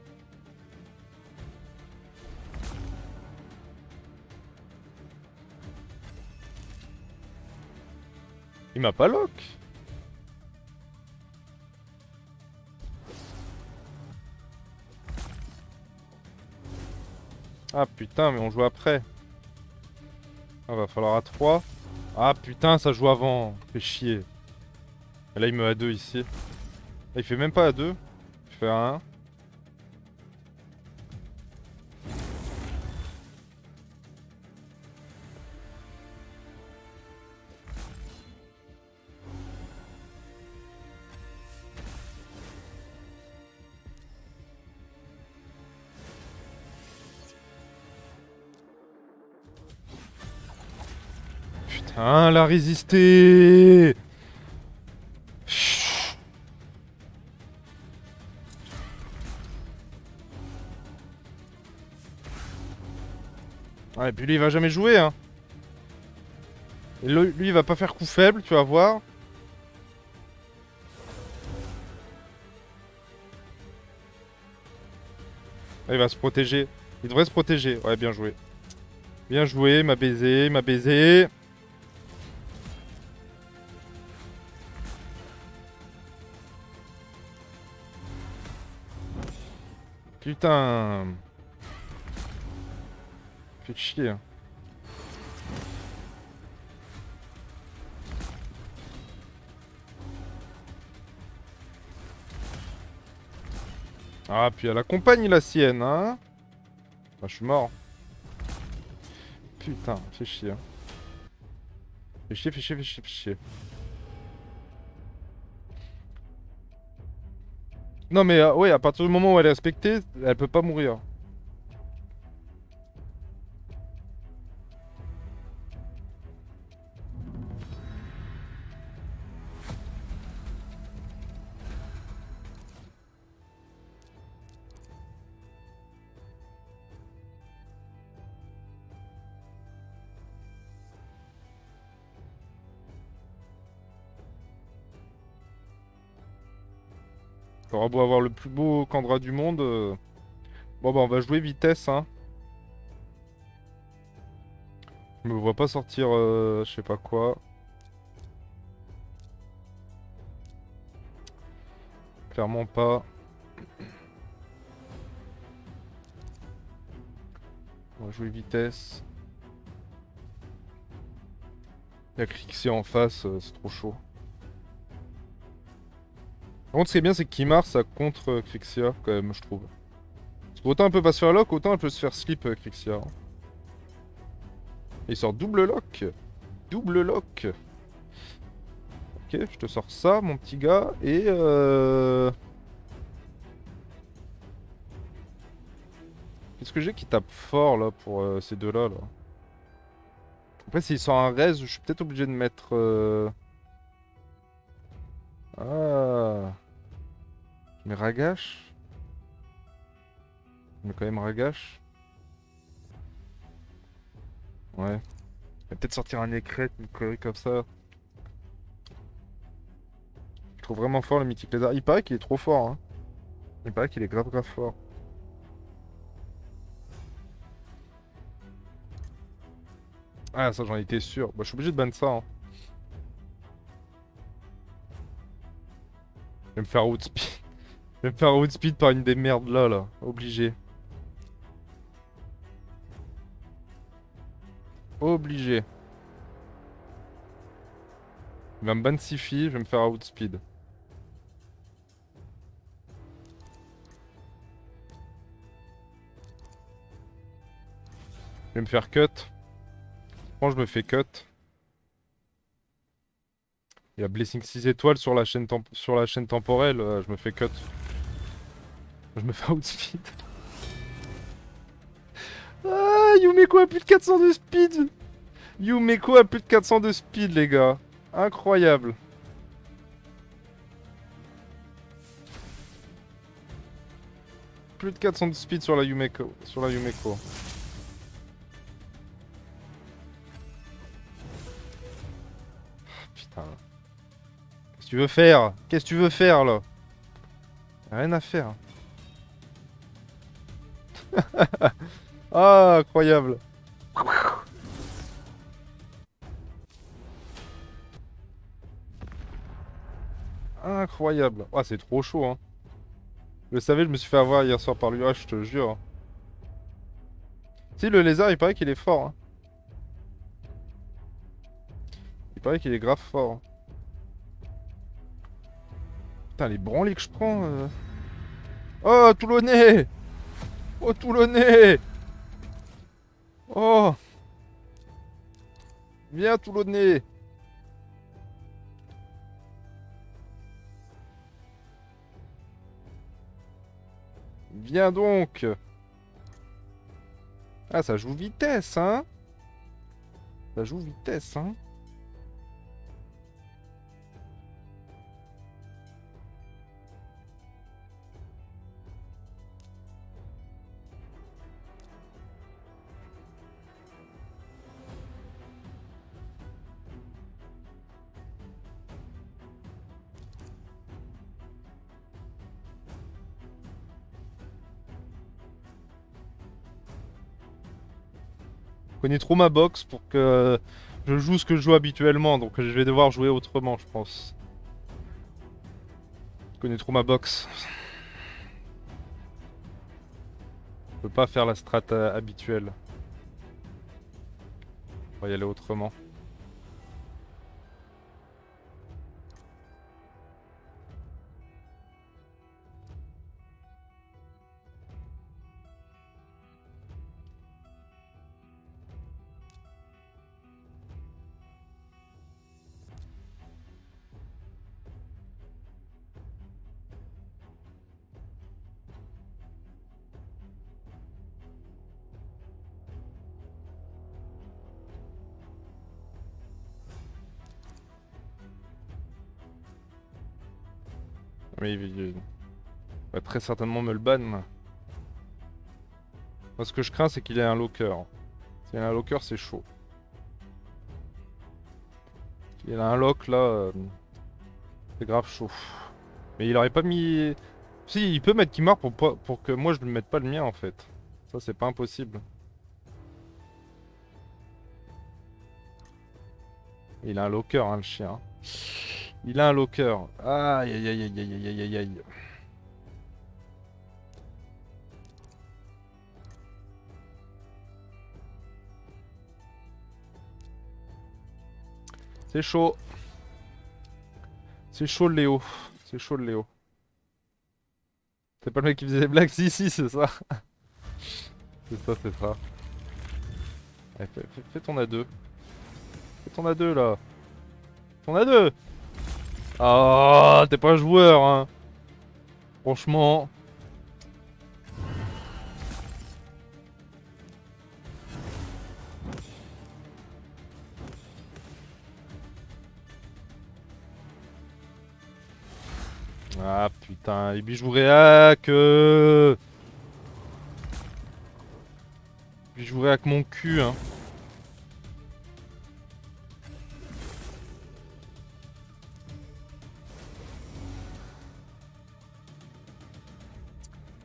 Il m'a pas lock. Ah putain, mais on joue après. Ah, va falloir à 3. Ah putain, ça joue avant. Fait chier. Et là, il me a 2 ici. Là, il fait même pas à 2. Un. Putain, elle a résisté. Ah, et puis lui il va jamais jouer hein. Et lui il va pas faire coup faible, tu vas voir. Là, il va se protéger. Il devrait se protéger. Ouais, bien joué. Bien joué, m'a baisé, m'a baisé. Putain. Fait chier. Ah, puis elle accompagne la sienne, hein. Bah, je suis mort. Putain, fait chier. Fait chier, fait chier, fait chier, fait chier. Non, mais ouais, à partir du moment où elle est respectée, elle peut pas mourir. T'auras beau avoir le plus beau Candra du monde. Bon bah on va jouer vitesse hein. Je me vois pas sortir je sais pas quoi. Clairement pas. On va jouer vitesse. Il y a Crixé en face, c'est trop chaud. Par contre, ce qui est bien, c'est que Kymar, ça contre Crixia, quand même, je trouve. Parce qu'autant elle peut pas se faire lock, autant elle peut se faire slip, Crixia. Hein. Et il sort double lock. Double lock. Ok, je te sors ça, mon petit gars, et qu'est-ce que j'ai qui tape fort, là, pour ces deux-là, là. Après, s'il sort un res, je suis peut-être obligé de mettre Ah. Mais Ragash. Mais quand même Ragash. Ouais. Il va peut-être sortir un écrète, une connerie comme ça. Je trouve vraiment fort le mythique lézard. Il paraît qu'il est trop fort hein. Il paraît qu'il est grave fort. Ah ça j'en étais sûr. Bah je suis obligé de ban ça hein. Je vais me faire outspin. Je vais me faire outspeed par une des merdes là, Obligé. Obligé. Il va me ban Siphi, je vais me faire outspeed. Je vais me faire cut. Je pense que je me fais cut. Il y a Blessing 6 étoiles sur la chaîne, temporelle, je me fais cut. Je me fais outspeed. Ah, Yumeko a plus de 400 de speed. Yumeko a plus de 400 de speed, les gars. Incroyable. Plus de 400 de speed sur la Yumeko. Putain. Qu'est-ce que tu veux faire? Là? Rien à faire. Ah, incroyable. Incroyable. Ah, c'est trop chaud, hein. Je le savais, je me suis fait avoir hier soir par lui. Ah, je te jure. Si, le lézard, il paraît qu'il est fort, hein. Il paraît qu'il est grave fort. Putain, les branlés que je prends. Oh, Toulonnais! Oh! Viens, Toulonnais! Viens donc! Ah, ça joue vitesse, hein! Je connais trop ma boxe pour que je joue ce que je joue habituellement, donc je vais devoir jouer autrement, je pense. Je connais trop ma boxe. Je peux pas faire la strat habituelle. On va y aller autrement. Mais il va très certainement me le ban. Moi, ce que je crains, c'est qu'il ait un locker. S'il a un locker, c'est chaud. S'il a un lock, là, c'est grave chaud. Mais il aurait pas mis... Si, il peut mettre Kymar pour que moi, je ne mette pas le mien, en fait. Ça, c'est pas impossible. Il a un locker, hein, le chien. Il a un locker. Aïe aïe aïe aïe aïe aïe aïe aïe. C'est chaud. C'est chaud le Léo. C'est pas le mec qui faisait des blagues? Si si, c'est ça. c'est ça. Allez, fais ton A2. Fais ton A2 là. Ton A2. Ah, t'es pas un joueur, hein. Franchement. Ah putain, les bijoux réac. Bijoux réac mon cul, hein.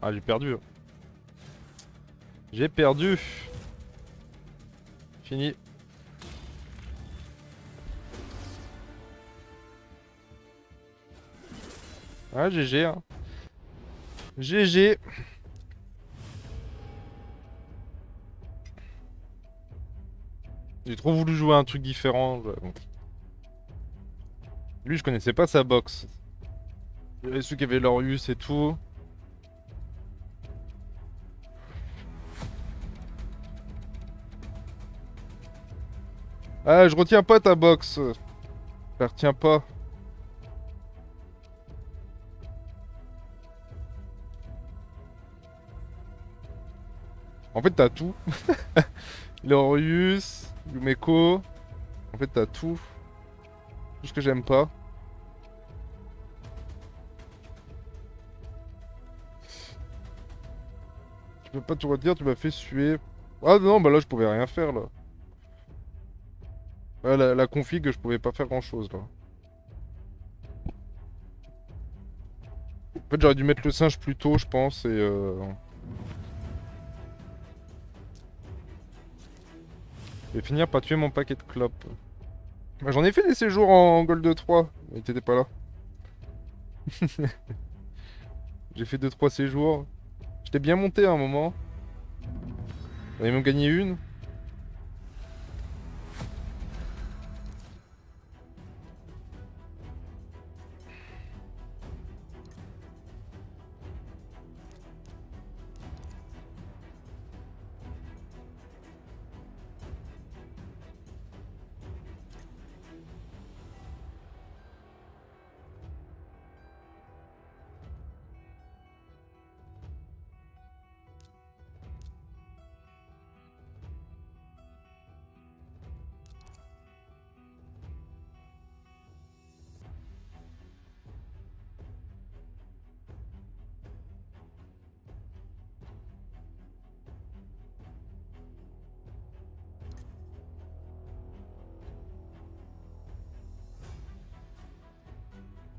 Ah, j'ai perdu. Fini. Ah, GG. Hein. GG. J'ai trop voulu jouer à un truc différent. Lui, je connaissais pas sa box. J'avais su qu'il y avait l'Orius et tout. Ah, je retiens pas ta box. Je la retiens pas. En fait, t'as tout. L'Orius, Yumeko. En fait, t'as tout. Tout ce que j'aime pas. Tu peux pas tout redire, tu m'as fait suer. Ah non, bah là, je pouvais rien faire là. La config, je pouvais pas faire grand chose là. En fait, j'aurais dû mettre le singe plus tôt, je pense. Et je vais finir par tuer mon paquet de clopes. Bah, j'en ai fait des séjours en Gold 3, mais t'étais pas là. J'ai fait 2-3 séjours. J'étais bien monté à un moment. J'en ai même gagné une.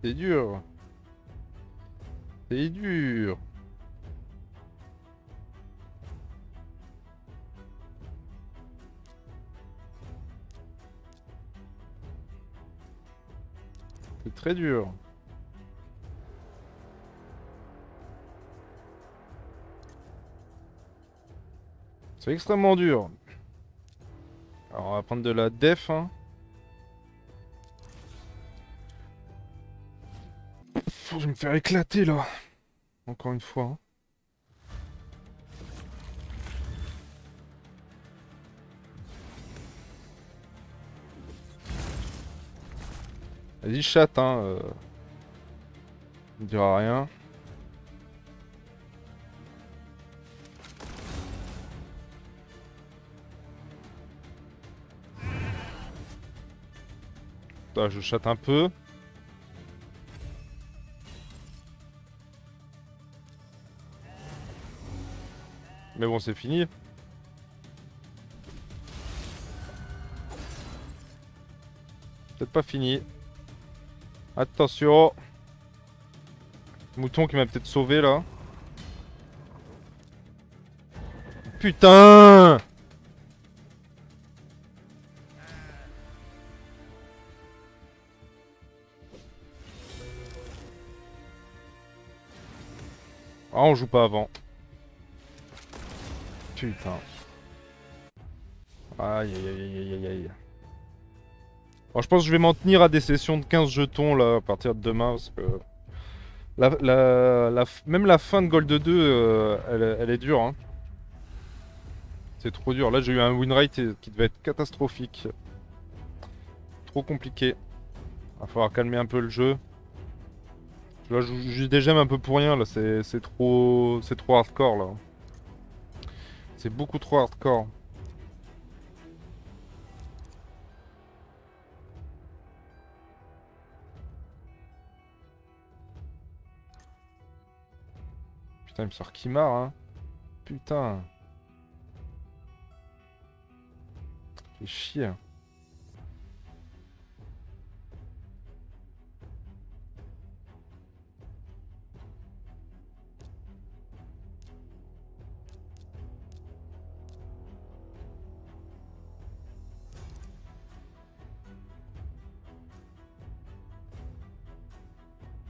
C'est dur. C'est dur. C'est très dur. C'est extrêmement dur. Alors on va prendre de la def, hein. Je vais me faire éclater là, encore une fois. Hein. Vas-y, chatte, hein. On ne dira rien. Là, je chatte un peu. Mais bon, c'est fini. Peut-être pas fini. Attention. Mouton qui m'a peut-être sauvé là. Putain! Ah, on joue pas avant. Putain. Aïe aïe aïe aïe aïe. Alors je pense que je vais m'en tenir à des sessions de 15 jetons là à partir de demain parce que même la fin de Gold 2 elle est dure, hein. C'est trop dur. Là j'ai eu un win rate qui devait être catastrophique. Trop compliqué. Va falloir calmer un peu le jeu. Là j'ai déjà un peu pour rien là, c'est trop hardcore là. C'est beaucoup trop hardcore. Putain, il me sort Kymar, hein. Putain. J'ai chier.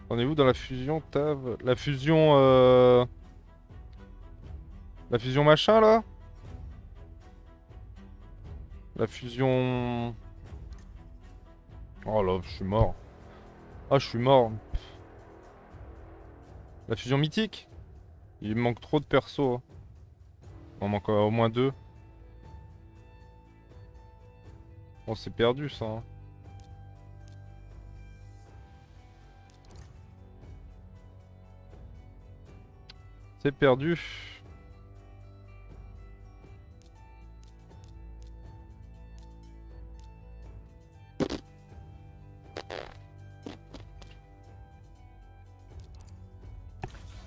Rendez-vous dans la fusion Tav. La fusion... La fusion machin, là? La fusion... Oh là, je suis mort. Ah, je suis mort. La fusion mythique? Il manque trop de persos. Hein. On manque au moins deux. On s'est perdu, ça. Hein. C'est perdu.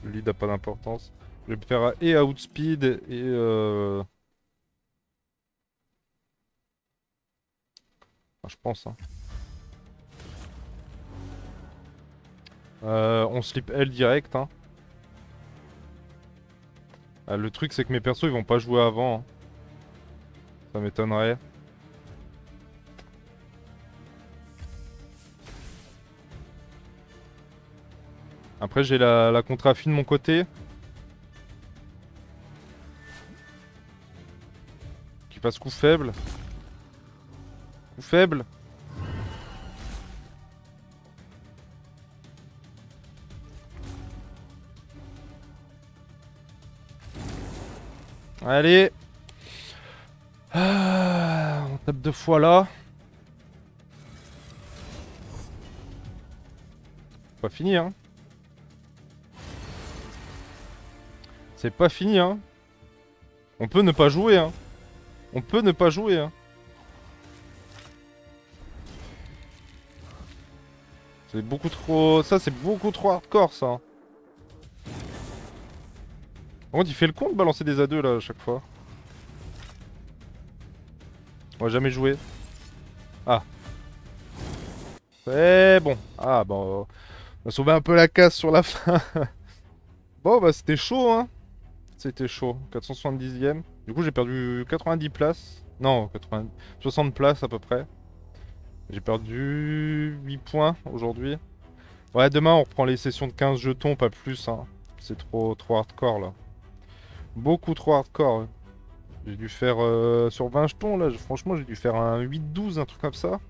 Le lead n'a pas d'importance. Je vais faire et outspeed et enfin, je pense. Hein. On slip L direct. Hein. Ah, le truc c'est que mes persos ils vont pas jouer avant. Hein. Ça m'étonnerait. Après j'ai la Contrafie de mon côté. Qui passe coup faible. Coup faible. Allez. Ah, on tape deux fois là. Pas fini hein. C'est pas fini, hein. On peut ne pas jouer, hein. On peut ne pas jouer, hein. C'est beaucoup trop... Ça, c'est beaucoup trop hardcore, ça. Par contre, il fait le con de balancer des A2, là, à chaque fois. On va jamais jouer. Ah. C'est bon. Ah, bon... On a sauvé un peu la casse sur la fin. Bon, bah, c'était chaud, hein. C'était chaud, 470ème. Du coup j'ai perdu 90 places. Non, 60 places à peu près. J'ai perdu 8 points aujourd'hui. Ouais, demain on reprend les sessions de 15 jetons, pas plus. Hein. C'est trop hardcore là. Beaucoup trop hardcore. J'ai dû faire sur 20 jetons là, franchement j'ai dû faire un 8-12, un truc comme ça.